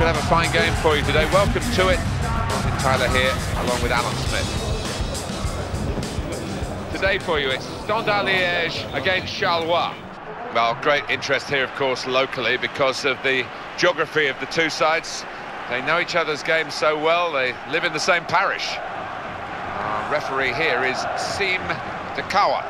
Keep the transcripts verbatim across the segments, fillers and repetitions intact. we'll have a fine game for you today. Welcome to it. Martin Tyler here, along with Alan Smith. Today for you, it's Standard Liège against Charleroi. Well, great interest here, of course, locally, because of the geography of the two sides. They know each other's games so well, they live in the same parish. Our referee here is Seem Dekauwa.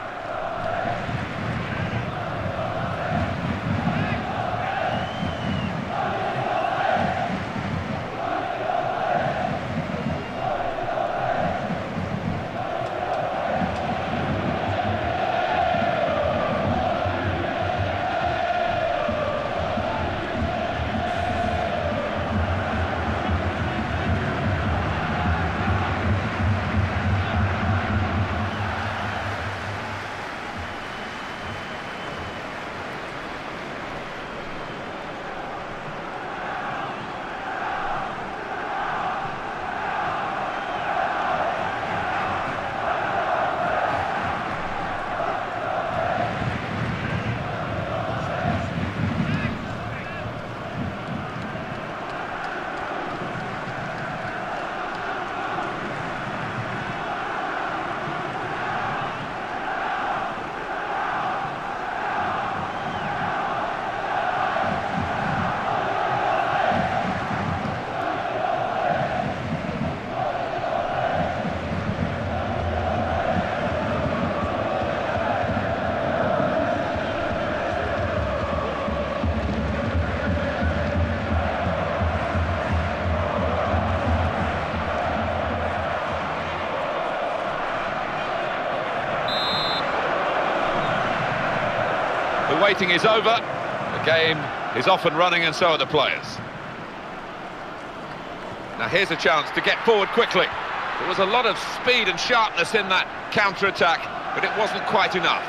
The waiting is over, the game is off and running, and so are the players. Now here's a chance to get forward quickly. There was a lot of speed and sharpness in that counter-attack, but it wasn't quite enough.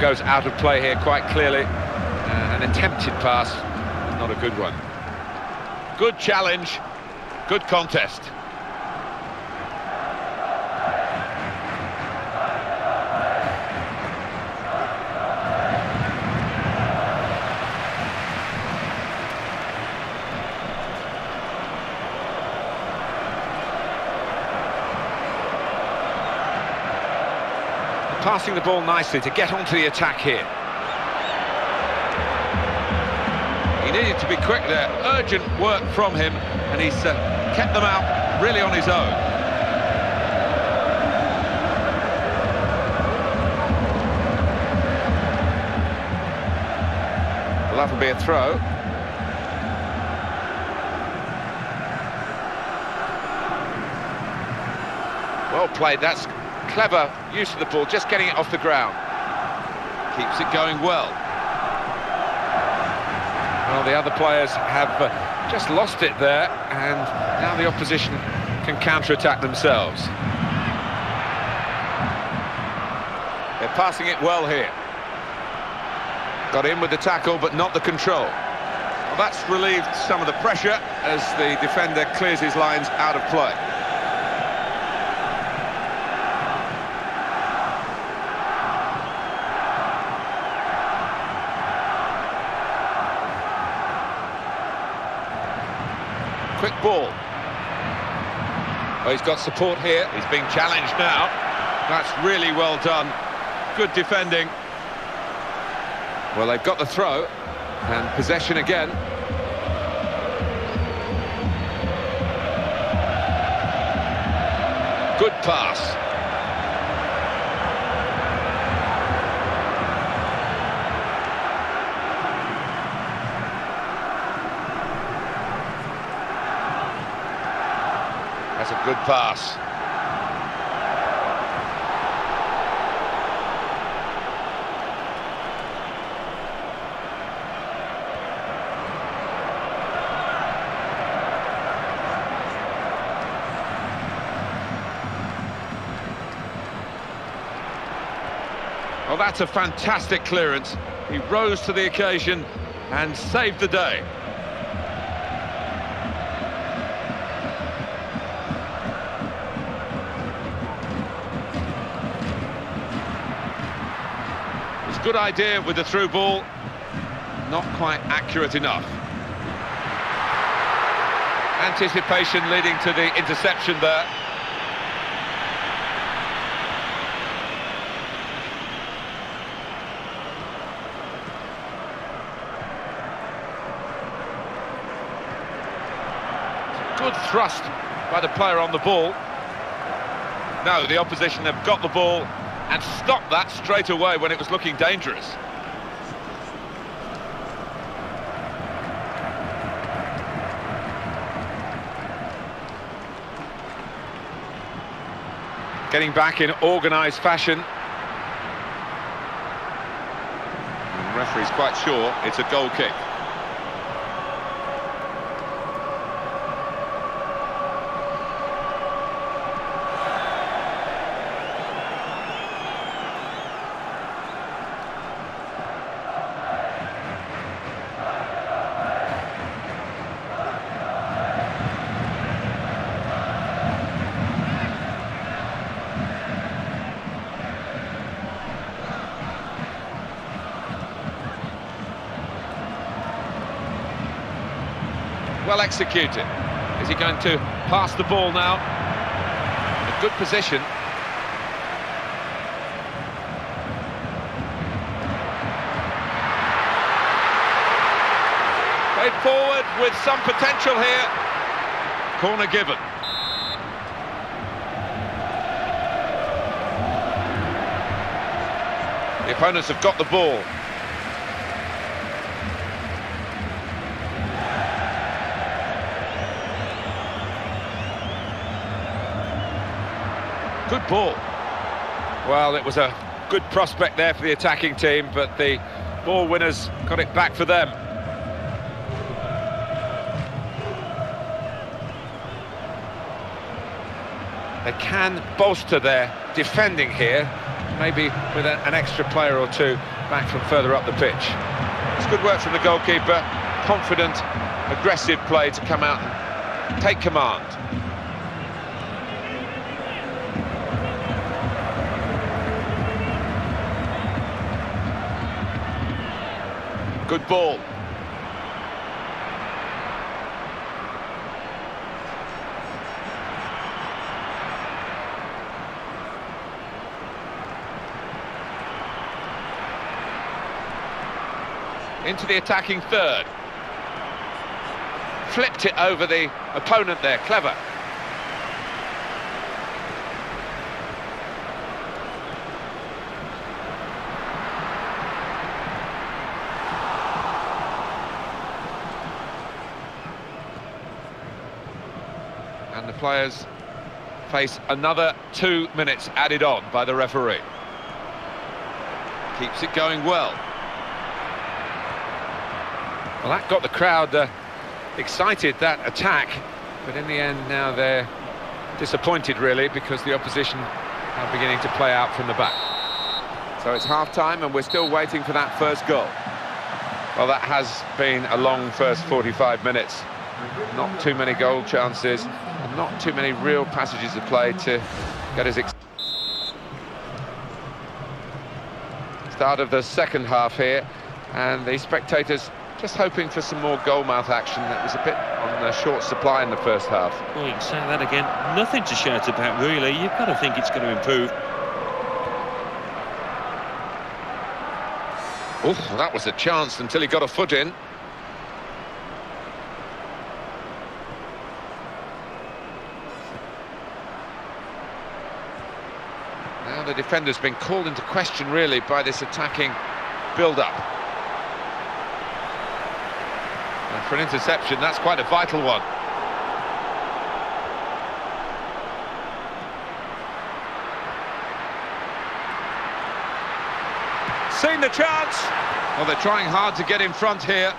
Goes out of play here quite clearly. Uh, an attempted pass, not a good one. Good challenge, good contest. Passing the ball nicely to get onto the attack here. He needed to be quick there. Urgent work from him, and he's uh, kept them out really on his own. Well, that'll be a throw. Well played. That's clever use of the ball, just getting it off the ground. Keeps it going well. Well, the other players have uh, just lost it there, and now the opposition can counter-attack themselves. They're passing it well here. Got in with the tackle, but not the control. Well, that's relieved some of the pressure as the defender clears his lines out of play. Quick ball. Oh, he's got support here. He's being challenged now. That's really well done. Good defending. Well, they've got the throw and possession again. Good pass. That's a good pass. Well, that's a fantastic clearance. He rose to the occasion and saved the day. good idea with the through ball, not quite accurate enough. Anticipation leading to the interception there. Good thrust by the player on the ball. Now the opposition have got the ball and stopped that straight away when it was looking dangerous. Getting back in organised fashion. The referee's quite sure it's a goal kick. Well executed. Is he going to pass the ball now? A good position. Played forward with some potential here. Corner given. The opponents have got the ball. Good ball. Well, it was a good prospect there for the attacking team, but the ball winners got it back for them. They can bolster their defending here, maybe with a, an extra player or two back from further up the pitch. It's good work from the goalkeeper. Confident, aggressive play to come out and take command. Good ball. Into the attacking third. Flipped it over the opponent there, clever. And the players face another two minutes added on by the referee. Keeps it going well. Well, that got the crowd uh, excited, that attack. But in the end, now they're disappointed, really, because the opposition are beginning to play out from the back. So it's half-time, and we're still waiting for that first goal. Well, that has been a long first forty-five minutes. Not too many goal chances. Not too many real passages of play to get his ex start of the second half here, and the spectators just hoping for some more goal-mouth action. That was a bit on the short supply in the first half. Well, you can say that again. Nothing to shout about, really. You've got to think it's going to improve. Oh, that was a chance until he got a foot in. The defender's been called into question, really, by this attacking build-up. And for an interception, that's quite a vital one. Seen the chance! Well, they're trying hard to get in front here.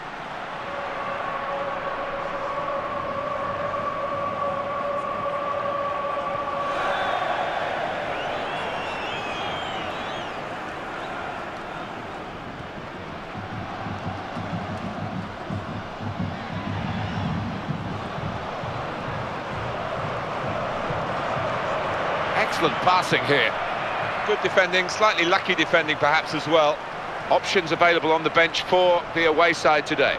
Excellent passing here. Good defending, slightly lucky defending perhaps as well. options available on the bench for the away side today.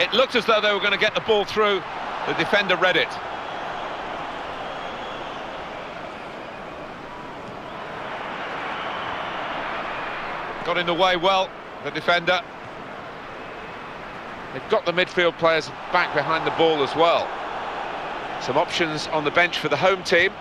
It looked as though they were going to get the ball through. The defender read it. Got in the way well, the defender. They've got the midfield players back behind the ball as well. Some options on the bench for the home team.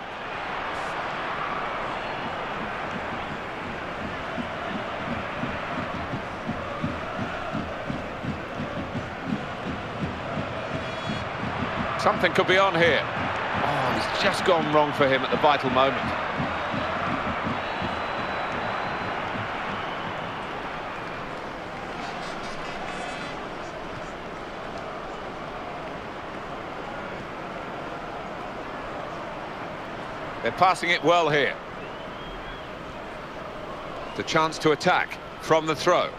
Something could be on here. Oh, it's just gone wrong for him at the vital moment. They're passing it well here. The chance to attack from the throw.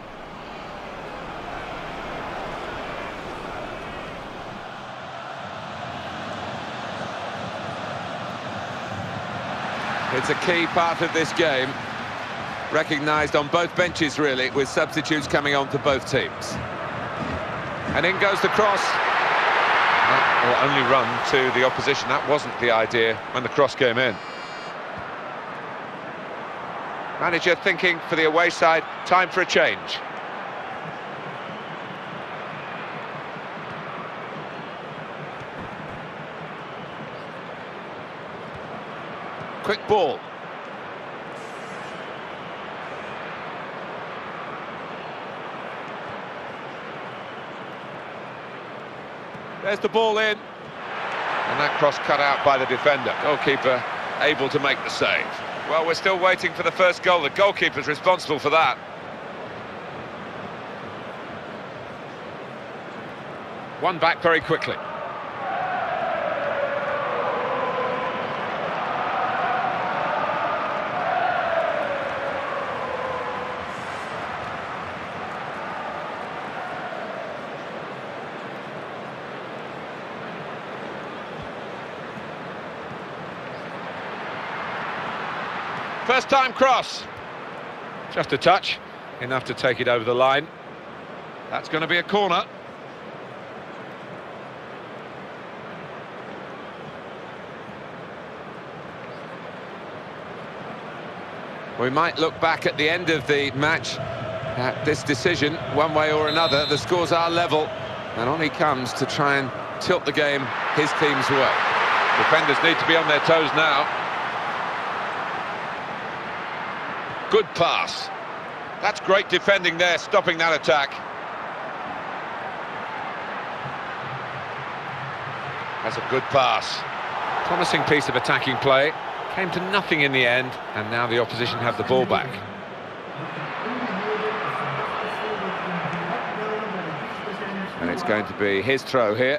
It's a key part of this game, recognised on both benches really, with substitutes coming on to both teams. And in goes the cross. Well, only run to the opposition. That wasn't the idea when the cross came in. Manager thinking for the away side, time for a change. Quick ball. There's the ball in. And that cross cut out by the defender. Goalkeeper able to make the save. Well, we're still waiting for the first goal. The goalkeeper's responsible for that. One back very quickly. First time cross, just a touch, enough to take it over the line. That's going to be a corner. We might look back at the end of the match at this decision, one way or another. The scores are level, and on he comes to try and tilt the game his team's way. Defenders need to be on their toes now. Good pass. That's great defending there, stopping that attack. That's a good pass. Promising piece of attacking play. Came to nothing in the end, and now the opposition have the ball back. And it's going to be his throw here.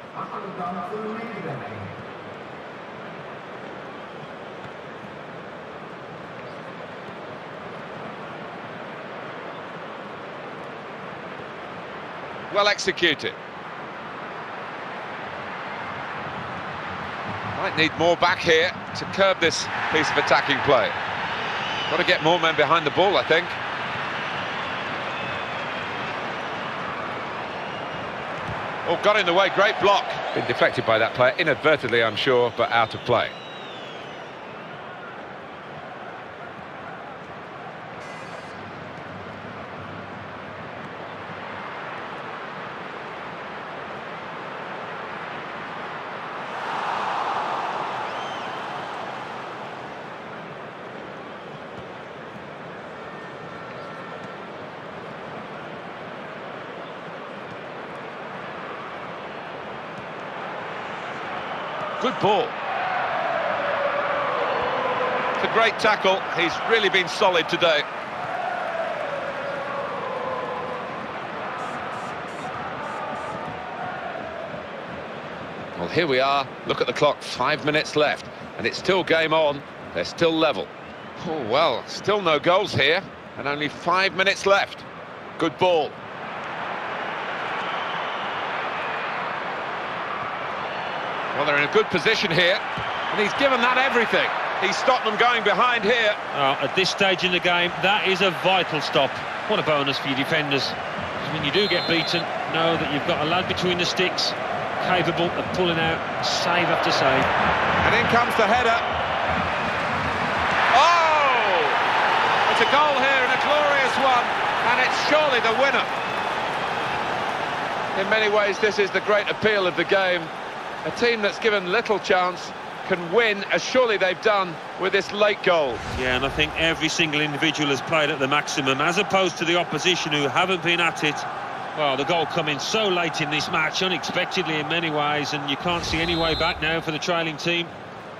Well executed. Might need more back here to curb this piece of attacking play. Got to get more men behind the ball, I think. Oh, got in the way, great block. Been deflected by that player, inadvertently I'm sure, but out of play. Good ball. It's a great tackle. He's really been solid today. Well, here we are. Look at the clock. Five minutes left. And it's still game on. They're still level. Oh, well, still no goals here. And only five minutes left. Good ball. Well, they're in a good position here, and he's given that everything. He's stopped them going behind here. Oh, at this stage in the game, that is a vital stop. What a bonus for your defenders. When you do get beaten, know that you've got a lad between the sticks, capable of pulling out save after save. And in comes the header. Oh! It's a goal here, and a glorious one, and it's surely the winner. In many ways, this is the great appeal of the game. A team that's given little chance can win, as surely they've done with this late goal. Yeah, and I think every single individual has played at the maximum, as opposed to the opposition who haven't been at it. Well, the goal coming so late in this match, unexpectedly in many ways, and you can't see any way back now for the trailing team.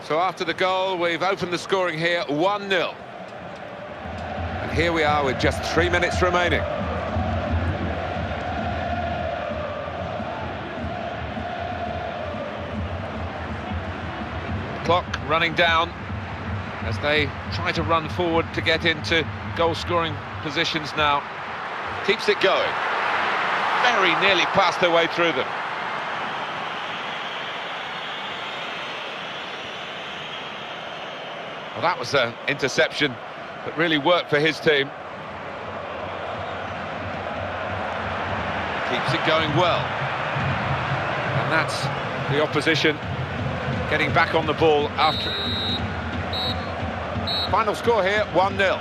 So after the goal, we've opened the scoring here, one nil. And here we are with just three minutes remaining. Clock running down as they try to run forward to get into goal-scoring positions now. Keeps it going. Very nearly passed their way through them. Well, that was an interception that really worked for his team. Keeps it going well. And that's the opposition getting back on the ball after it. Final score here, one nil.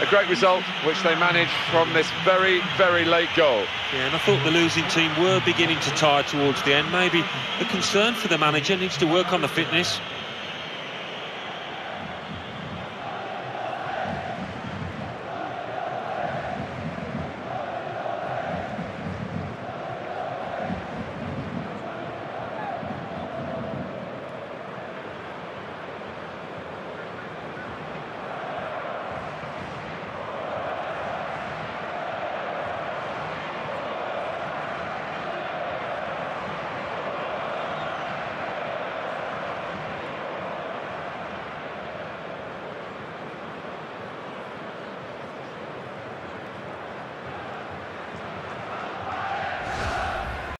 A great result, which they managed from this very, very late goal. Yeah, and I thought the losing team were beginning to tire towards the end. Maybe the concern for the manager needs to work on the fitness.